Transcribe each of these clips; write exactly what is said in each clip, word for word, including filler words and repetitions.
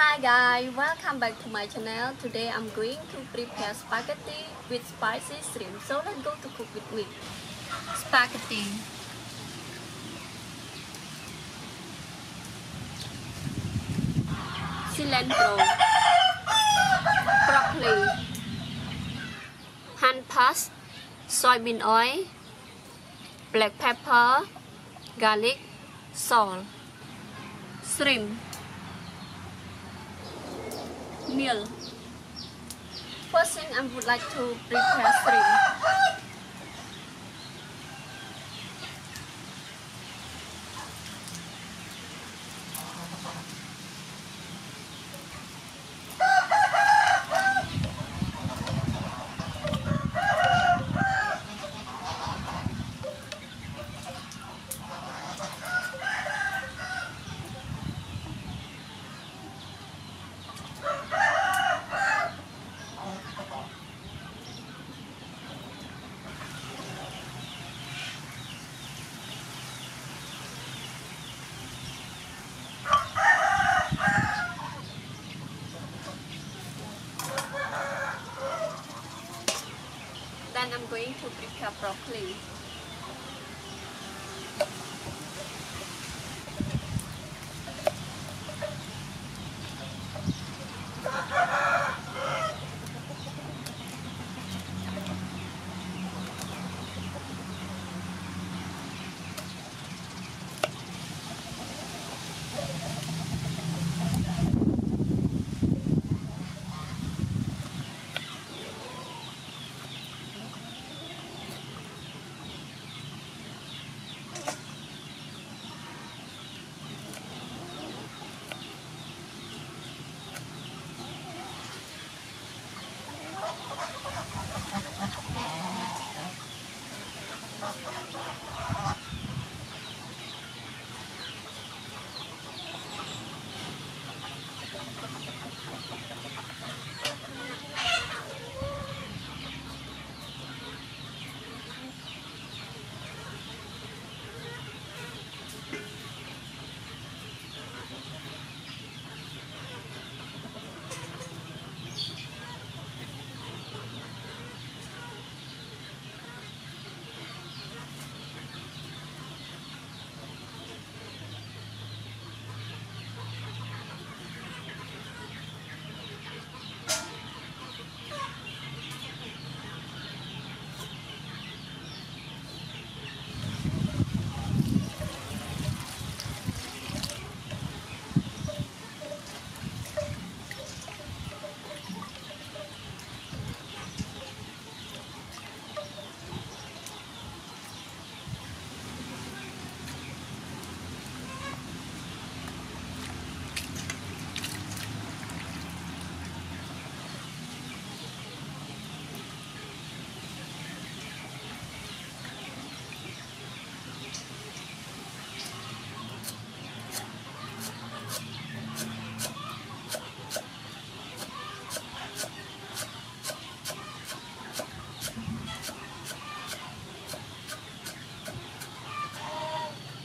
Hi guys, welcome back to my channel. Today I'm going to prepare spaghetti with spicy shrimp. So let's go to cook with me. Spaghetti. Cilantro. Broccoli. Hand pass. Soybean oil. Black pepper. Garlic. Salt. Shrimp. Meal. First thing I would like to prepare shrimp. Then I'm going to prepare broccoli.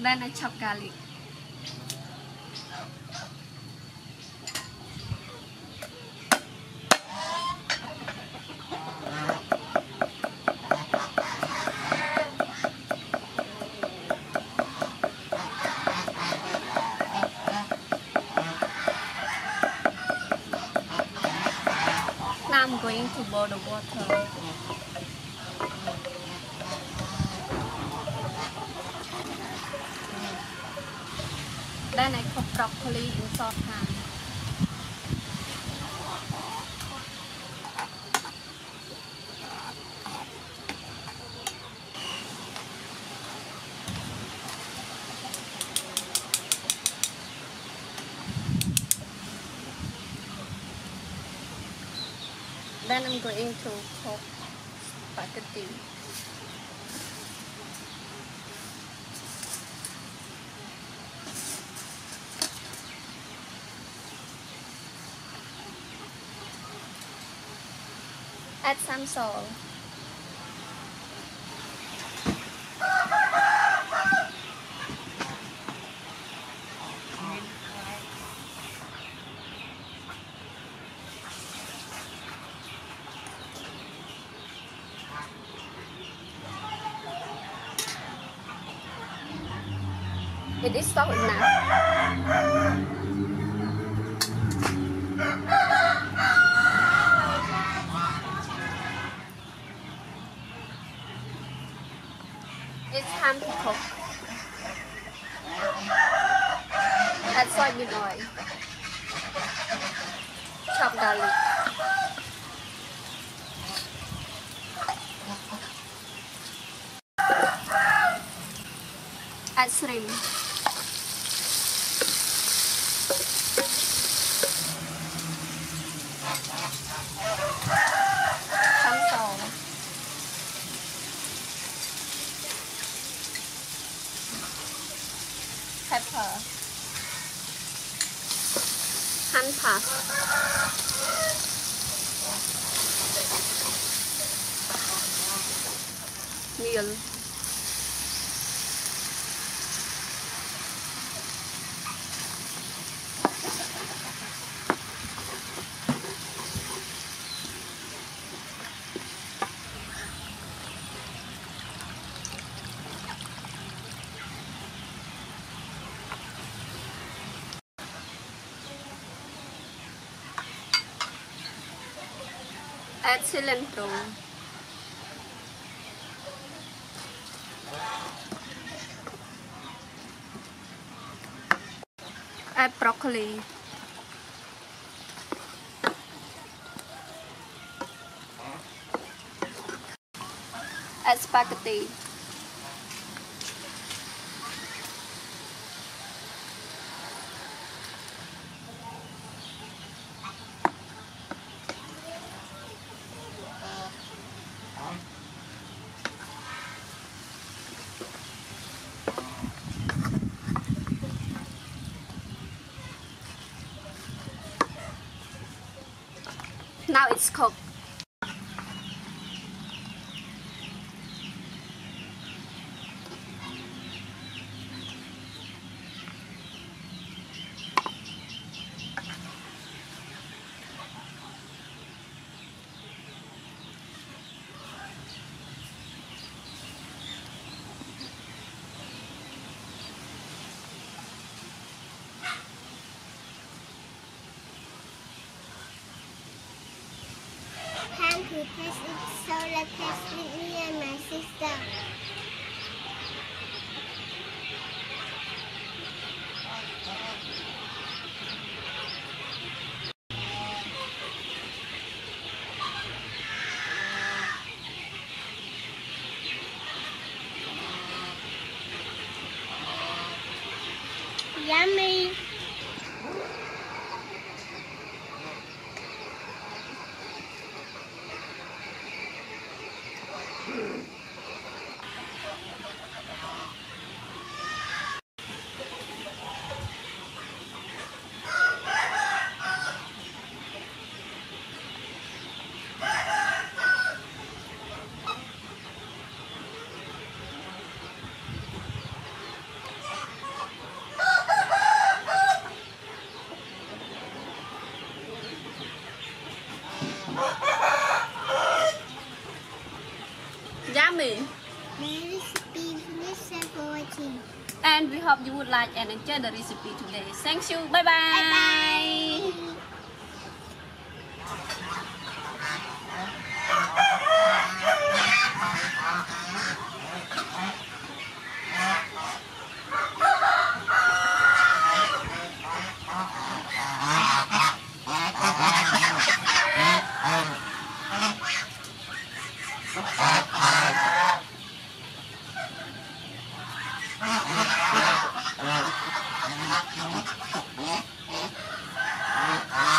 Then I chop garlic. Now I'm going to boil the water. Then I cook broccoli in saucepan. Then I'm going to cook spaghetti. Add some salt. It is solid now. It's time to cook. Add soybean oil. Chop garlic. Add shrimp. Some salt. Pepper, hand pass, meal, add cilantro, add broccoli, add spaghetti, now it's cooked. Please eat solar past with me and my sister. Yummy! Yummy! My recipe finished. Thanks for watching. And we hope you would like and enjoy the recipe today. Thank you. Bye bye. Bye bye. What?